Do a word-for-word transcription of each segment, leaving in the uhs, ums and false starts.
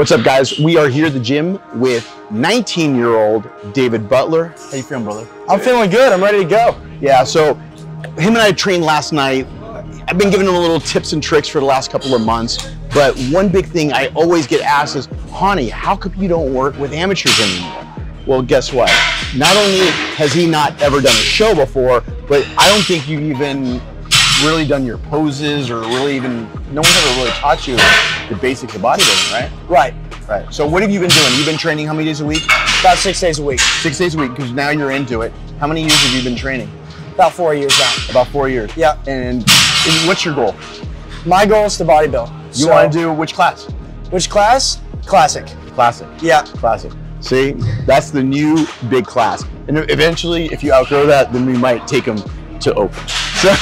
What's up, guys? We are here at the gym with nineteen-year-old David Butler. How you feeling, brother? I'm good. Feeling good. I'm ready to go. Yeah, so him and I trained last night. I've been giving him a little tips and tricks for the last couple of months, but one big thing I always get asked is, Hani, how come you don't work with amateurs anymore? Well, guess what? Not only has he not ever done a show before, but I don't think you've even really done your poses or really even, no one's ever really taught you the basics of bodybuilding, right? Right. Right. So what have you been doing? You've been training how many days a week? About six days a week. Six days a week, because now you're into it. How many years have you been training? About four years now. About four years. Yeah. And what's your goal? My goal is to bodybuild. You so, want to do which class? Which class? Classic. Classic. Yeah. Classic. See, that's the new big class. And eventually, if you outgrow that, then we might take them to open. So,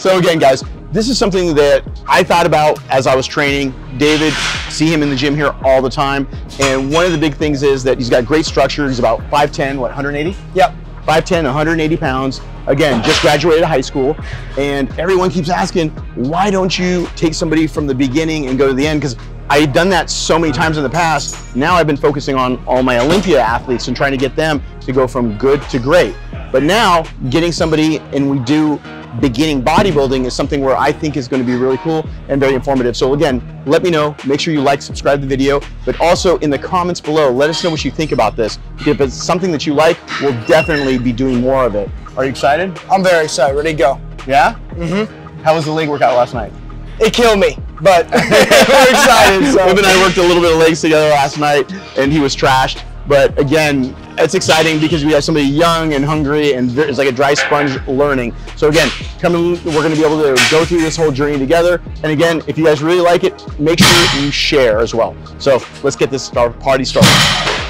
so again, guys, this is something that I thought about as I was training. David, see him in the gym here all the time. And one of the big things is that he's got great structure. He's about five ten, what, one hundred eighty? Yep. five ten, one hundred eighty pounds. Again, just graduated high school, and everyone keeps asking, why don't you take somebody from the beginning and go to the end? Because I've done that so many times in the past. Now I've been focusing on all my Olympia athletes and trying to get them to go from good to great. But now getting somebody, and we do beginning bodybuilding, is something where I think is going to be really cool and very informative. So again, let me know. Make sure you like, subscribe to the video, but also in the comments below, let us know what you think about this. If it's something that you like, we'll definitely be doing more of it. Are you excited? I'm very excited. Ready to go. Yeah? Mm-hmm. How was the leg workout last night? It killed me, but we're excited. So. Him and I worked a little bit of legs together last night, and he was trashed. But again, it's exciting because we have somebody young and hungry, and it's like a dry sponge learning. So again, coming, we're going to be able to go through this whole journey together. And again, if you guys really like it, make sure you share as well. So let's get this party started.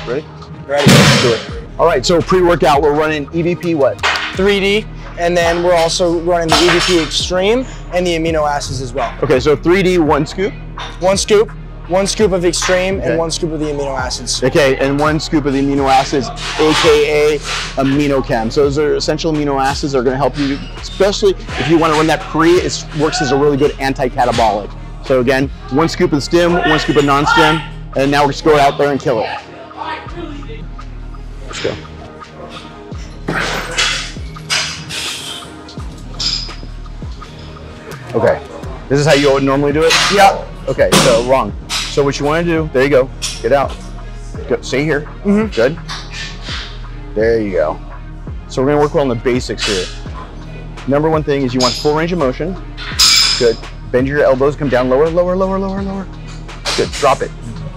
Ready? Ready. Let's do it. All right. So pre-workout, we're running E V P what? three D, and then we're also running the E V P Xtreme and the amino acids as well. Okay. So three D, one scoop. One scoop. One scoop of Xtreme, okay, and one scoop of the amino acids. Okay, and one scoop of the amino acids, A K A AminoKEM. So those are essential amino acids that are gonna help you, especially if you wanna run that pre, it works as a really good anti-catabolic. So again, one scoop of stem, one scoop of non-stem, and now we're just going out there and kill it. Let's go. Okay, this is how you would normally do it? Yeah. Okay, so wrong. So what you want to do, there you go, get out. Go, stay here, mm-hmm. Good. There you go. So we're gonna work well on the basics here. Number one thing is you want full range of motion. Good, bend your elbows, come down lower, lower, lower, lower, lower. Good, drop it.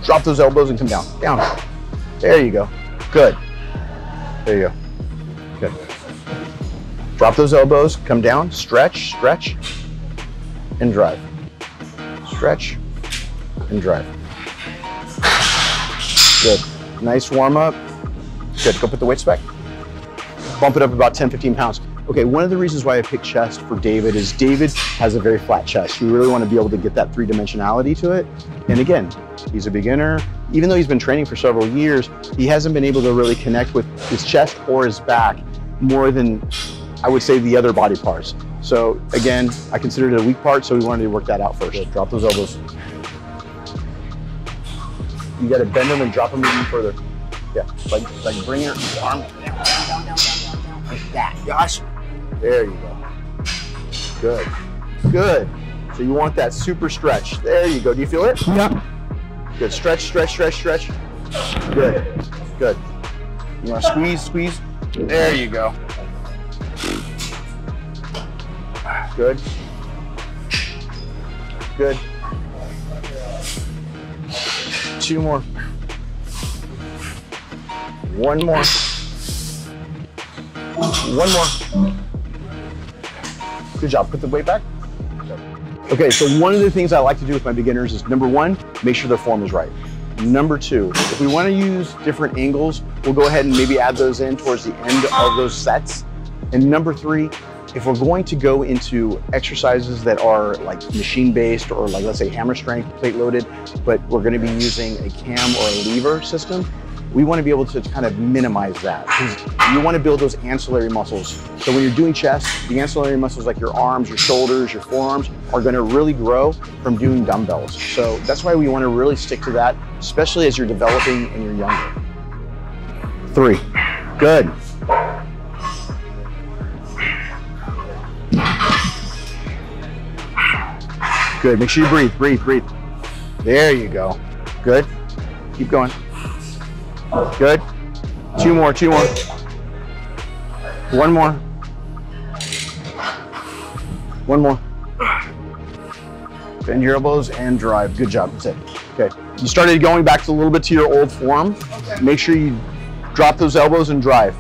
Drop those elbows and come down, down. There you go, good. There you go, good. Drop those elbows, come down, stretch, stretch, and drive. Stretch. And drive. Good. Nice warm up. Good. Go put the weights back. Bump it up about ten, fifteen pounds. Okay, one of the reasons why I picked chest for David is David has a very flat chest. You really want to be able to get that three-dimensionality to it. And again, he's a beginner. Even though he's been training for several years, he hasn't been able to really connect with his chest or his back more than I would say the other body parts. So again, I consider it a weak part, so we wanted to work that out first. Good. Drop those elbows. You gotta bend them and drop them even further. Yeah, like, like bring your arm down, down, down, down, down, like that. Gosh. There you go. Good, good. So you want that super stretch. There you go, do you feel it? Yeah. Good, stretch, stretch, stretch, stretch. Good, good. You wanna squeeze, squeeze. There you go. Good. Good. Two more. One more. One more. Good job. Put the weight back. Okay, so one of the things I like to do with my beginners is, number one, make sure their form is right. Number two, if we want to use different angles, we'll go ahead and maybe add those in towards the end of those sets. And number three, if we're going to go into exercises that are like machine-based or like, let's say, hammer strength, plate-loaded, but we're gonna be using a cam or a lever system, we want to be able to kind of minimize that, because you want to build those ancillary muscles. So when you're doing chest, the ancillary muscles like your arms, your shoulders, your forearms are going to really grow from doing dumbbells. So that's why we want to really stick to that, especially as you're developing and you're younger. Three, good. Good, make sure you breathe, breathe, breathe. There you go, good. Keep going, good. Two more, two more. One more. One more. Bend your elbows and drive, good job, that's it. Okay, you started going back to a little bit to your old form. Okay. Make sure you drop those elbows and drive.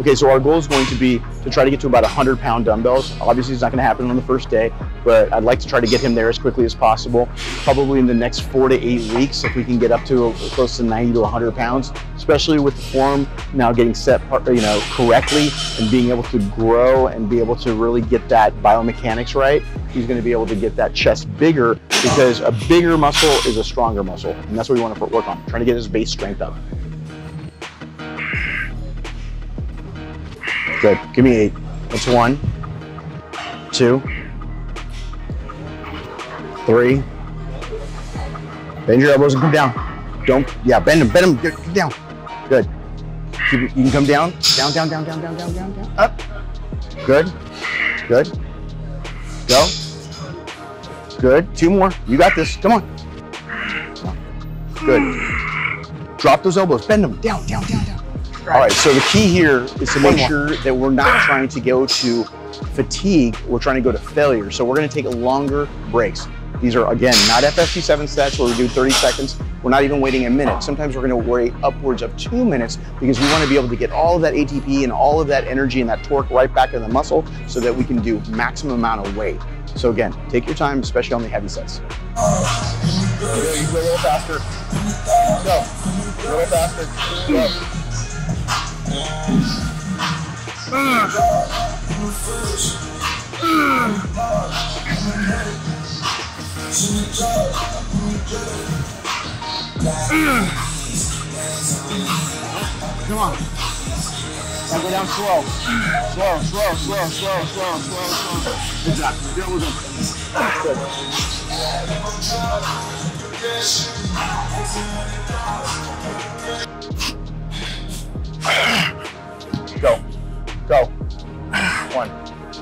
Okay, so our goal is going to be to try to get to about one hundred pound dumbbells. Obviously, it's not gonna happen on the first day, but I'd like to try to get him there as quickly as possible. Probably in the next four to eight weeks, if we can get up to close to ninety to one hundred pounds, especially with the form now getting set, you know, correctly and being able to grow and be able to really get that biomechanics right. He's gonna be able to get that chest bigger, because a bigger muscle is a stronger muscle. And that's what we wanna work on, trying to get his base strength up. Good, give me eight. That's one, two, three. Bend your elbows and come down. Don't, yeah, bend them, bend them, good, come down. Good, keep, you can come down, down, down, down, down, down, down, down, up. Good, good, go. Good, two more, you got this, come on. Come on. Good, drop those elbows, bend them, down, down, down, down. All right, so the key here is to make sure that we're not trying to go to fatigue, we're trying to go to failure. So we're gonna take longer breaks. These are, again, not F S T seven sets where we do thirty seconds. We're not even waiting a minute. Sometimes we're gonna wait upwards of two minutes because we wanna be able to get all of that A T P and all of that energy and that torque right back in the muscle so that we can do maximum amount of weight. So again, take your time, especially on the heavy sets. Okay, you go a little faster. Go, a little faster, go. Come on. Now go down slow. Slow, slow, slow, slow, slow, slow, slow. Good job. Good. Good. Go. Go. One. Two.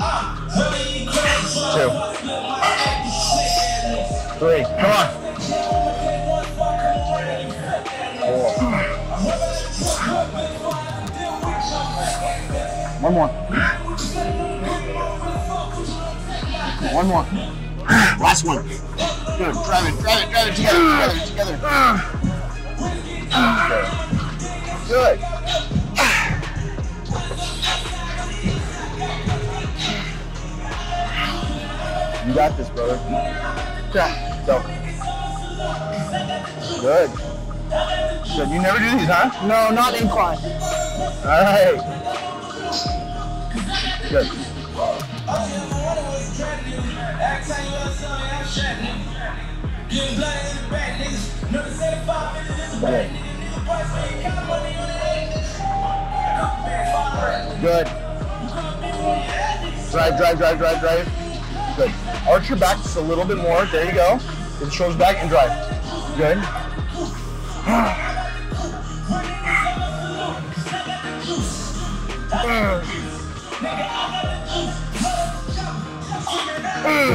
Three. Come on. Four. One more. One more. Last one. Good. Drive it, drive it, drive it together, drive it together. Good. Good. You got this, brother. Okay, go. Good. Good, you never do these, huh? No, not incline. All right. Good. Good. Drive, drive, drive, drive, drive. Good. Arch your back just a little bit more. There you go. Get the shoulders back and drive. Good. Good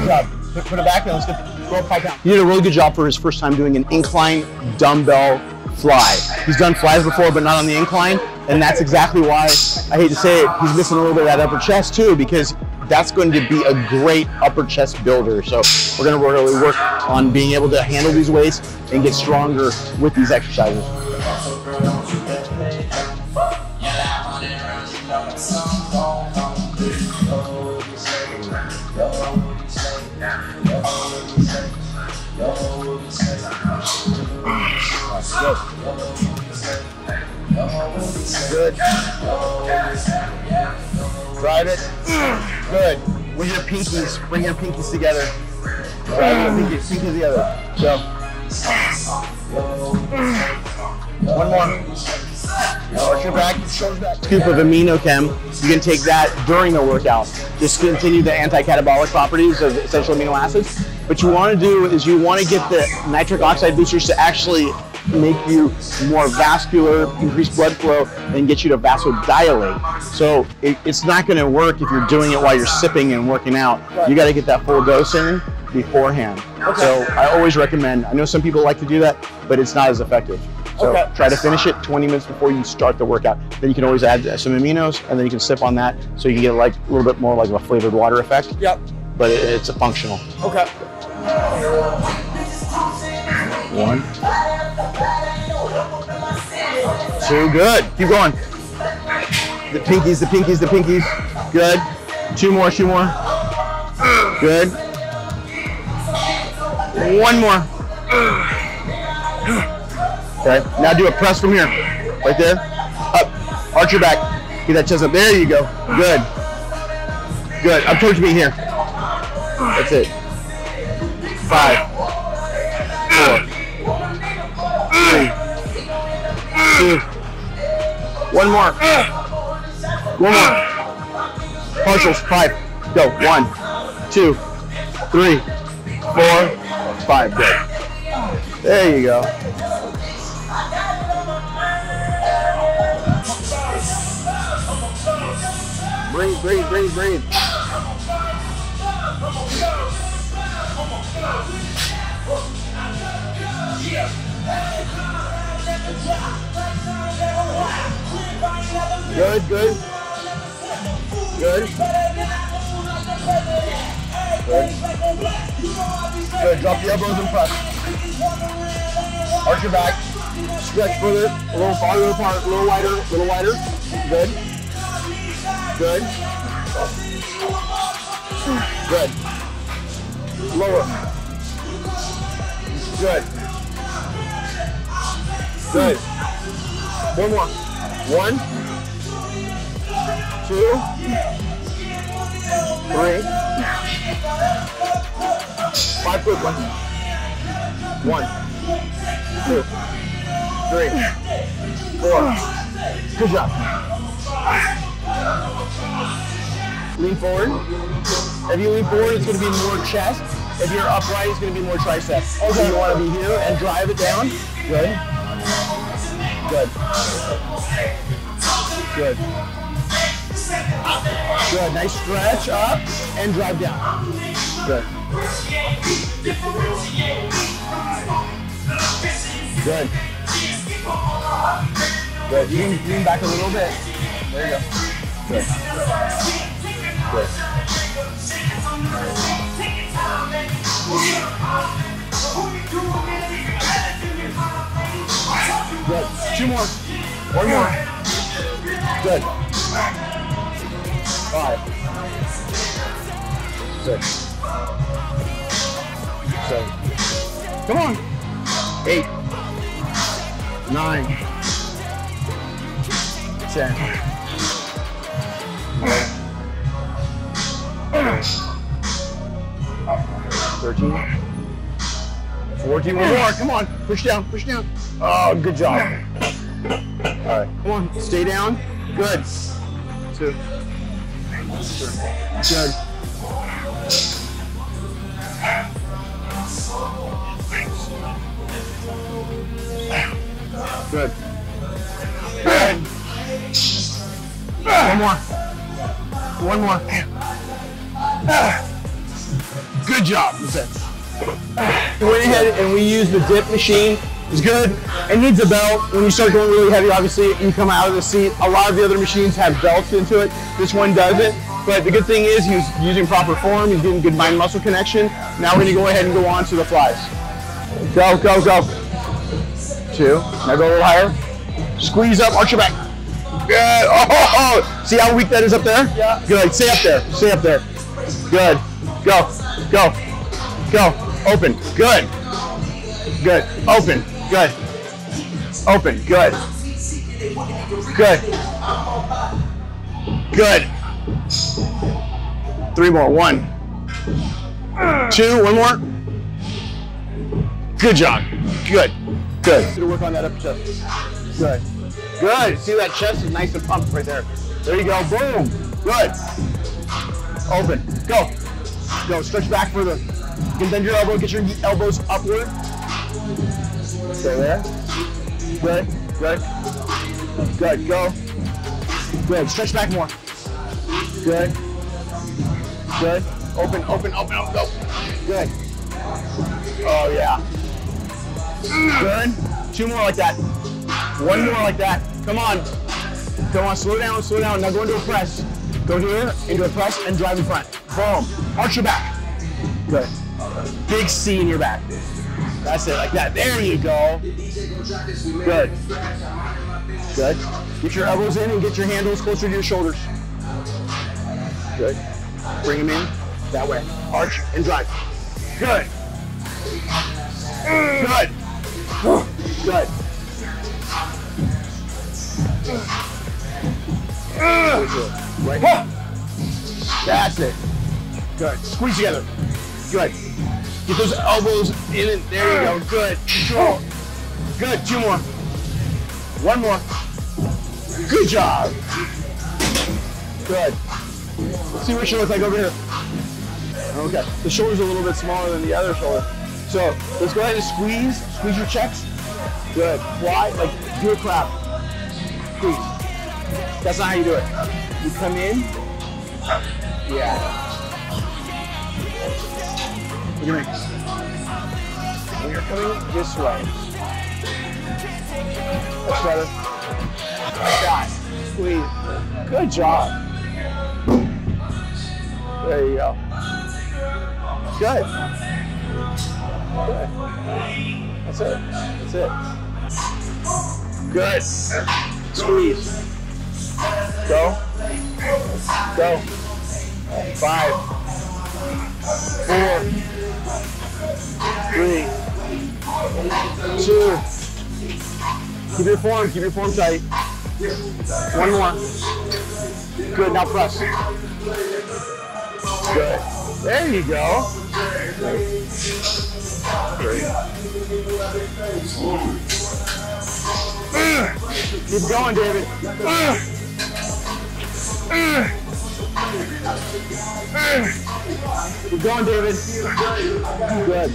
job. Put it back and let's get the go five down. He did a really good job for his first time doing an incline dumbbell fly. He's done flies before, but not on the incline. And that's exactly why, I hate to say it, he's missing a little bit of that upper chest too, because that's going to be a great upper chest builder. So we're going to really work on being able to handle these weights and get stronger with these exercises. Good. Drive it. Good. With your pinkies, bring your pinkies together. Drive your pinkies, pinkies together. Go. One more. Arch your back. Scoop of AminoKEM. You can take that during a workout. Just continue the anti-catabolic properties of essential amino acids. What you want to do is you want to get the nitric oxide boosters to actually make you more vascular, increase blood flow, and get you to vasodilate. So it, it's not going to work if you're doing it while you're sipping and working out. You got to get that full dose in beforehand. Okay. So I always recommend, I know some people like to do that, but it's not as effective. So okay. Try to finish it twenty minutes before you start the workout. Then you can always add some aminos, and then you can sip on that, so you can get like a little bit more like a flavored water effect. Yep. But it, it's a functional. Okay. One. Two, good. Keep going. The pinkies, the pinkies, the pinkies. Good. Two more, two more. Good. One more. Okay, now do a press from here. Right there. Up. Arch your back. Get that chest up. There you go. Good. Good. Up towards me here. That's it. Five. Four. Three. Two. One more. One more. Partials. Five. Go. One. Two. Three. Four. Five. Good. There you go. Breathe, breathe, breathe, breathe. Good, good. Good. Good. Good. Drop the elbows and press. Arch your back. Stretch further. A little farther apart. A little wider. A little wider. Good. Good. Good. Lower. Good. Good. One more. One. Two. Three. Five quick ones. One. Two. Three. Four. Good job. Lean forward. If you lean forward, it's going to be more chest. If you're upright, it's going to be more triceps. Okay. So you want to be here and drive it down. Good. Good. Good. Good. Nice stretch up and drive down. Good. Good. Good. You can lean back a little bit. There you go. Good. Good. Good. Two more. One more. Good. Five. Six. Seven. Come on. Eight. Nine. Ten. thirteen. fourteen, one more, come on. Push down, push down. Oh, good job. All right, come on, stay down. Good. Two. Good. Good. Good. One more. One more. Good job. That's it. We went ahead and we used the dip machine. It's good. It needs a belt. When you start going really heavy, obviously, you come out of the seat. A lot of the other machines have belts into it. This one doesn't. But the good thing is he's using proper form. He's getting good mind-muscle connection. Now we're going to go ahead and go on to the flies. Go, go, go. Two. Now go a little higher. Squeeze up. Arch your back. Good. Oh, oh, oh, see how weak that is up there? Yeah. Good. Stay up there. Stay up there. Good. Go. Go. Go. Open. Good. Good. Open. Good. Open. Good. Good. Good. Three more. One. Two. One more. Good job. Good. Good. Let's work on that upper chest. Good. Good. See that chest is nice and pumped right there. There you go. Boom. Good. Open. Go. Go. Stretch back further. You can bend your elbow. Get your elbows upward. Stay there. Good. Good. Good. Go. Good. Stretch back more. Good. Good. Open. Open. Open. Open. Go. Good. Oh yeah. Good. Two more like that. One more like that. Come on. Come on. Slow down. Slow down. Now go into a press. Go here, into a press, and drive in front. Boom. Arch your back. Good. Big C in your back. That's it. Like that. There you go. Good. Good. Get your elbows in and get your handles closer to your shoulders. Good. Bring them in. That way. Arch and drive. Good. Good. Good. Right here. That's it. Good. Squeeze together. Good. Get those elbows in and there you go. Good. Good. Two more. One more. Good job. Good. Let's see what you look like over here. Okay. The shoulder's a little bit smaller than the other shoulder. So let's go ahead and squeeze. Squeeze your chest. Good. Why? Like do a clap. Squeeze. That's not how you do it. You come in. Yeah. Look at me. When you're coming this way. Much better. Like that. Squeeze. Good job. There you go. Good. Good. That's it. That's it. Good. Squeeze. Go. Go. Five. Four. Three. Two. Keep your form. Keep your form tight. One more. Good. Now press. Good. There you go. Keep going, David. Keep going, David. Good.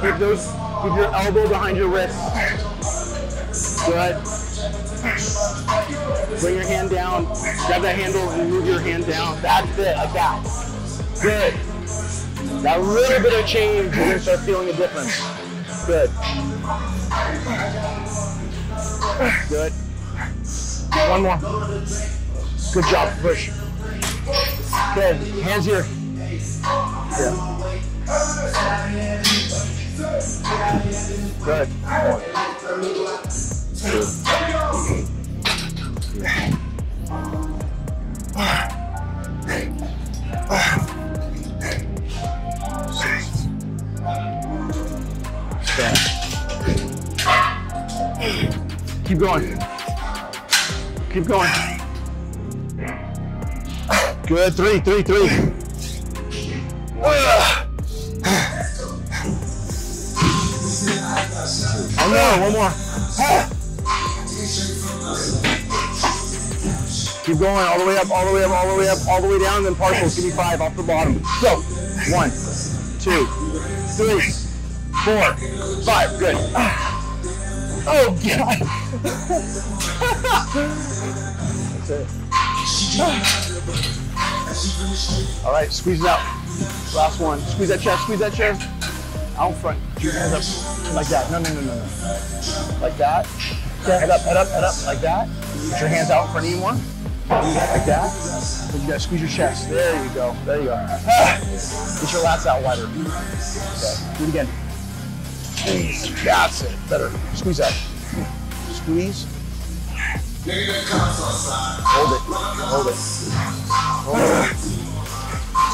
Keep those. Keep your elbow behind your wrist. Good. Bring your hand down. Grab that handle and move your hand down. That's it. Like that. Good. That little bit of change, you're gonna start feeling a difference. Good. Good. One more. Good job. Push. Good. Hands here. Yeah. Good. Good. Keep going. Keep going. Good. Three, three, three. One more, one more. Keep going all the way up, all the way up, all the way up, all the way down, then partials. Give me five off the bottom. Go. One, two, three, four, five. Good. Oh, God. That's it. All right, squeeze it out. Last one. Squeeze that chest, squeeze that chest. Out front. Your hands up. Like that. No, no, no, no, no. Like that. Head up, head up, head up. Like that. Get your hands out in front of you more. Like that. You gotta squeeze your chest. There you go. There you go. Get your lats out wider. Okay. Do it again. That's it. Better. Squeeze that. Squeeze. Hold it. Hold it. Hold it.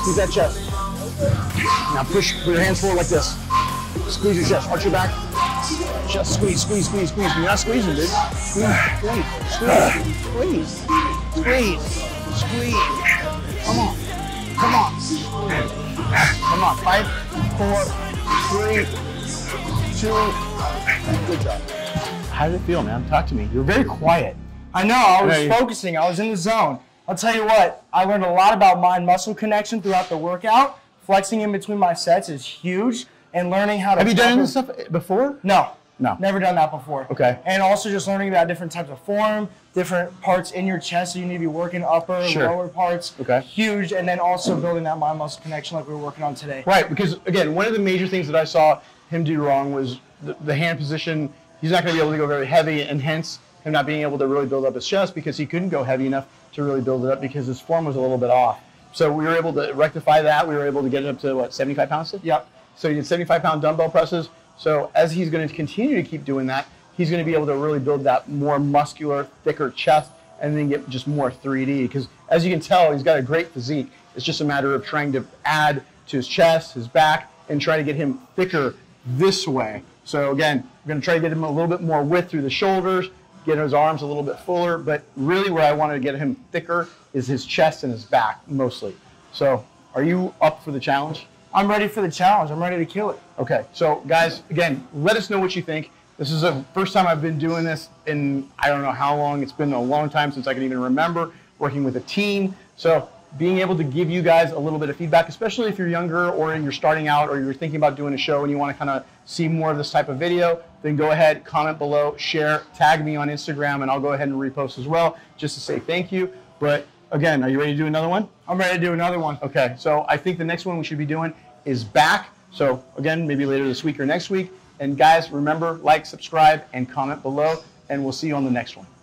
Squeeze that chest. Now push. Put your hands forward like this. Squeeze your chest. Arch your back. Chest. Squeeze. Squeeze. Squeeze. Squeeze. You're not squeezing, dude. Squeeze. Squeeze. Squeeze. Squeeze. Squeeze. Come on. Come on. Come on. Five, four, three. Good job. How did it feel, man? Talk to me. You were very quiet. I know. I was focusing. I was in the zone. I'll tell you what. I learned a lot about mind-muscle connection throughout the workout. Flexing in between my sets is huge, and learning how to. Have you done this stuff before? No. No. Never done that before. Okay. And also just learning about different types of form, different parts in your chest. So you need to be working upper, sure. lower parts. Okay. Huge. And then also building that mind-muscle connection like we were working on today. Right. Because, again, one of the major things that I saw him do wrong was the, the hand position. He's not going to be able to go very heavy, and hence him not being able to really build up his chest because he couldn't go heavy enough to really build it up because his form was a little bit off. So we were able to rectify that. We were able to get it up to, what, seventy-five pounds? Yep. So he did seventy-five pound dumbbell presses. So as he's going to continue to keep doing that, he's going to be able to really build that more muscular, thicker chest and then get just more three D. Because as you can tell, he's got a great physique. It's just a matter of trying to add to his chest, his back, and try to get him thicker this way. So again, we're going to try to get him a little bit more width through the shoulders, get his arms a little bit fuller. But really where I want to get him thicker is his chest and his back mostly. So are you up for the challenge? I'm ready for the challenge. I'm ready to kill it. Okay. So guys, again, let us know what you think. This is the first time I've been doing this in I don't know how long. It's been a long time since I can even remember working with a team. So being able to give you guys a little bit of feedback, especially if you're younger or you're starting out or you're thinking about doing a show and you want to kind of see more of this type of video, then go ahead, comment below, share, tag me on Instagram, and I'll go ahead and repost as well just to say thank you. But again, are you ready to do another one? I'm ready to do another one. Okay, so I think the next one we should be doing is back. So again, maybe later this week or next week. And guys, remember, like, subscribe, and comment below, and we'll see you on the next one.